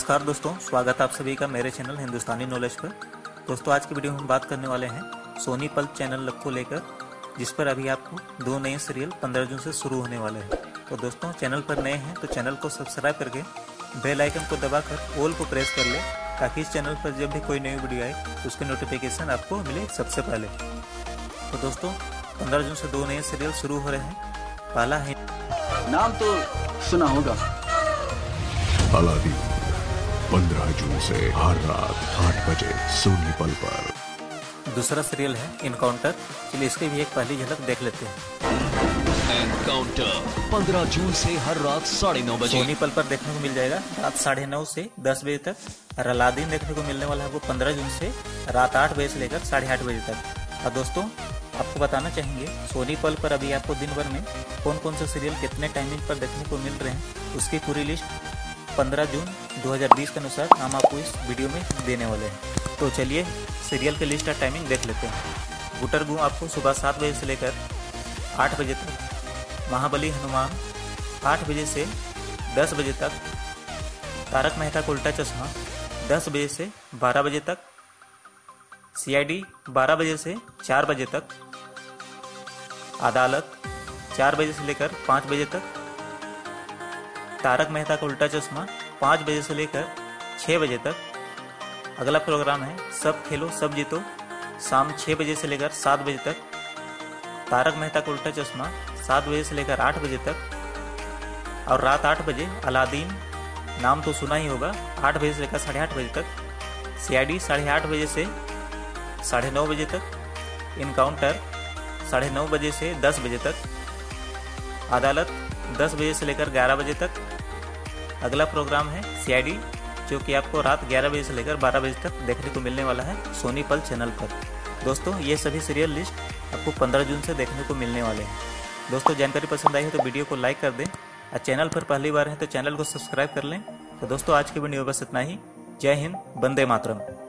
नमस्कार दोस्तों, स्वागत है आप सभी का मेरे चैनल हिंदुस्तानी नॉलेज पर। दोस्तों आज की वीडियो में हम बात करने वाले हैं सोनी पल चैनल को लेकर, जिस पर अभी आपको दो नए सीरियल 15 जून से शुरू होने वाले हैं। तो दोस्तों चैनल पर नए हैं तो चैनल को सब्सक्राइब करके बेल आइकन को दबाकर ऑल को प्रेस कर लें, ताकि इस चैनल पर जब भी कोई नई वीडियो आए उसकी नोटिफिकेशन आपको मिले सबसे पहले। तो दोस्तों 15 जून से दो नए सीरियल शुरू हो रहे हैं। पहला है, नाम तो सुना होगा, अलादीन 15 जून से हर रात 8 बजे सोनी पल पर। दूसरा सीरियल है इनकाउंटर, चलिए इसके भी एक पहली झलक देख लेते हैं। एनकाउंटर 15 जून से हर रात 9:30 बजे सोनी पल पर देखने को मिल जाएगा, रात 9:30 से 10 बजे तक। और अलादीन देखने को मिलने वाला है वो 15 जून से रात 8 बजे से लेकर 8:30 बजे तक। और दोस्तों आपको बताना चाहेंगे सोनी पल पर अभी आपको दिन भर में कौन कौन से सीरियल कितने टाइमिंग पर देखने को मिल रहे हैं, उसकी पूरी लिस्ट 15 जून 2020 के अनुसार हम आपको इस वीडियो में देने वाले हैं। तो चलिए सीरियल के लिस्ट और टाइमिंग देख लेते हैं। गुटरगू आपको सुबह 7 बजे से लेकर 8 बजे तक। महाबली हनुमान 8 बजे से 10 बजे तक। तारक मेहता का उल्टा चश्मा 10 बजे से 12 बजे तक। CID 12 बजे से 4 बजे तक। अदालत 4 बजे से लेकर 5 बजे तक। तारक मेहता का उल्टा चश्मा 5 बजे से लेकर 6 बजे तक। अगला प्रोग्राम है सब खेलो सब जीतो, शाम 6 बजे से लेकर 7 बजे तक। तारक मेहता का उल्टा चश्मा 7 बजे से लेकर 8 बजे तक। और रात 8 बजे अलादीन, नाम तो सुना ही होगा, 8 बजे से लेकर 8:30 बजे तक। CID 8:30 बजे से 9:30 बजे तक। इनकाउंटर 9:30 बजे से 10 बजे तक। अदालत 10 बजे से लेकर 11 बजे तक। अगला प्रोग्राम है CID, जो कि आपको रात 11 बजे से लेकर 12 बजे तक देखने को मिलने वाला है सोनी पल चैनल पर। दोस्तों ये सभी सीरियल लिस्ट आपको 15 जून से देखने को मिलने वाले हैं। दोस्तों जानकारी पसंद आई है तो वीडियो को लाइक कर दें, और चैनल पर पहली बार है तो चैनल को सब्सक्राइब कर लें। तो दोस्तों आज की वीडियो बस इतना ही। जय हिंद, वंदे मातरम।